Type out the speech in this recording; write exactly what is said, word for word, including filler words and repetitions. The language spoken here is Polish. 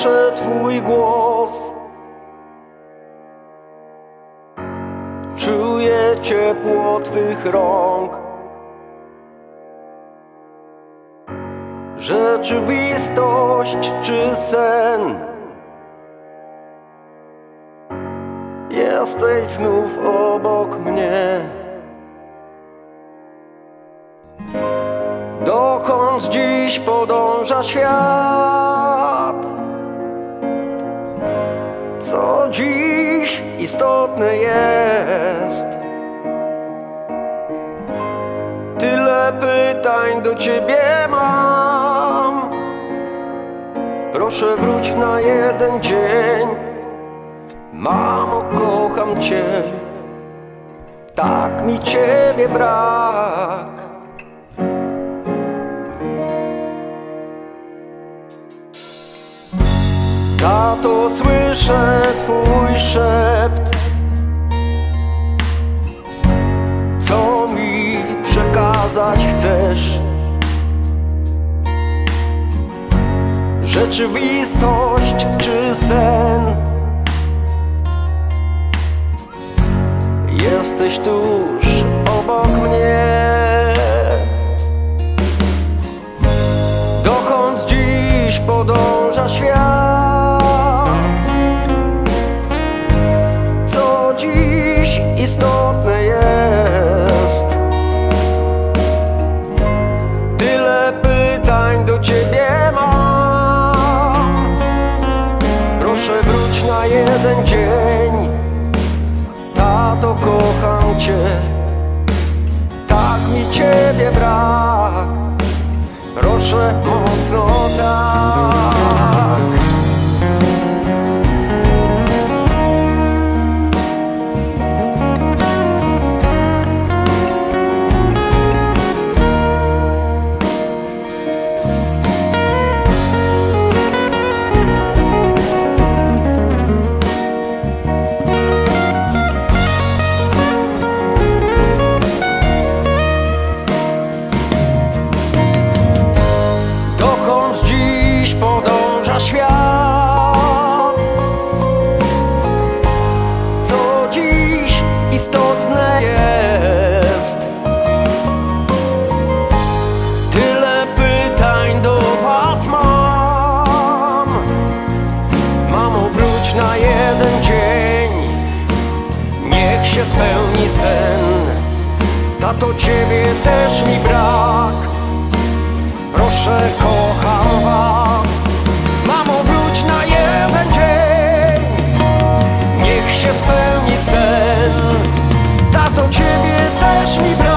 słyszę Twój głos. Czuję ciepło Twych rąk. Rzeczywistość czy sen? Jesteś znów obok mnie. Dokąd dziś podąża świat? Co dziś istotne jest? Tyle pytań do Ciebie mam. Proszę wróć na jeden dzień. Mamo, kocham Cię, tak mi Ciebie brak. Tato, słyszę Twój szept. Co mi przekazać chcesz? Rzeczywistość czy sen? Jesteś tuż obok mnie. Dokąd dziś podąża świat? Istotne jest. Tyle pytań do Ciebie mam. Proszę wróć na jeden dzień. Tato, kocham Cię, tak mi Ciebie brak. Proszę mocno tak. Świat. Co dziś istotne jest? Tyle pytań do Was mam. Mamo, wróć na jeden dzień. Niech się spełni sen. Tato, Ciebie też mi brak. Proszę, kocham Was. Mamo, wróć na jeden dzień. Niech się spełni sen. Tato, Ciebie też mi brak.